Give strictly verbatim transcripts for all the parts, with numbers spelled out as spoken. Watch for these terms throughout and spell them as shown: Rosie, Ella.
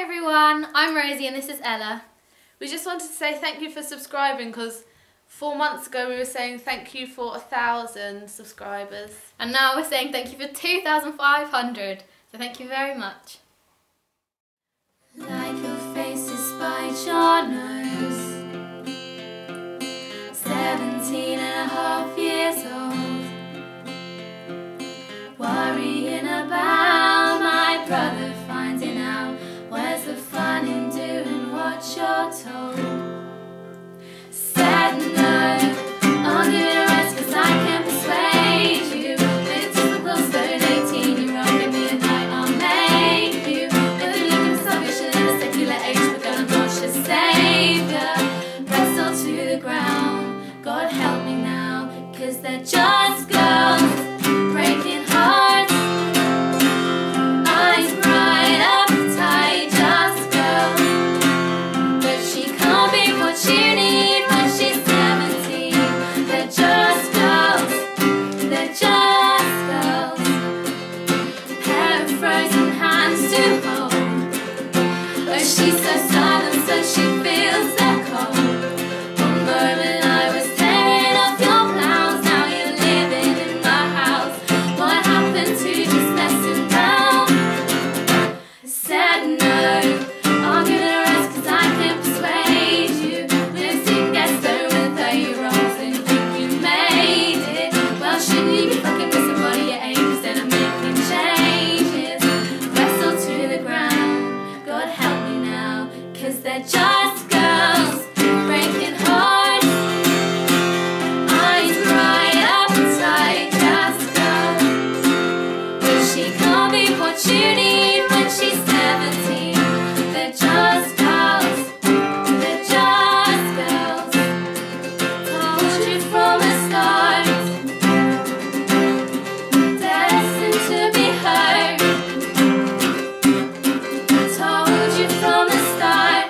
Hi everyone, I'm Rosie and this is Ella. We just wanted to say thank you for subscribing because four months ago we were saying thank you for a thousand subscribers. And now we're saying thank you for two thousand five hundred. So thank you very much. Like your face is by your nose, seventeen and a half years old, worrying about my brother finding out. Where's the fun in doing what you're told? Said no, I'll give it a rest because I can't persuade you. With a typical stone eighteen-year-old, give me a night, I'll make you. If you look at salvation in a secular age, we're gonna launch a saviour. Wrestle to the ground, God help me now, because they're just girls. She's so silent, so she feels that cold. One moment I was tearing off your blouse, now you're living in my house. What happened to just messing down? Said no, I'll give it a rest because I can't persuade you. Lives in Gaston with thirty-year-olds and you think you made it. Well, shouldn't you be fucking with somebody your age instead of making changes? Wrestle to the ground, God help. Cause they're just girls, breaking hearts. Eyes bright, appetite, just girls. But she can't be what you need when she's seventeen. They're just girls, they're just girls. Told you from the start, destined to be heard. Told you from the start.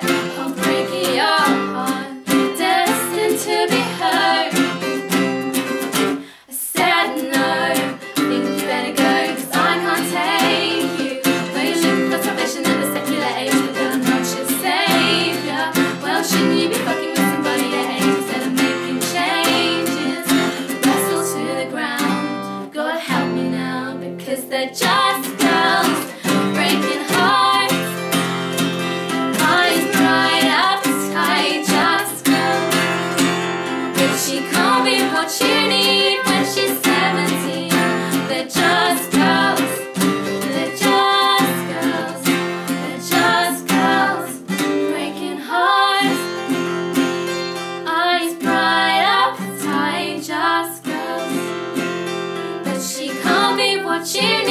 They're just girls, breaking hearts. Eyes bright, appetite, just girls. But she can't be what you need when she's seventeen. They're just girls, they're just girls, they're just girls, breaking hearts. Eyes bright, appetite, just girls. But she can't be what you need.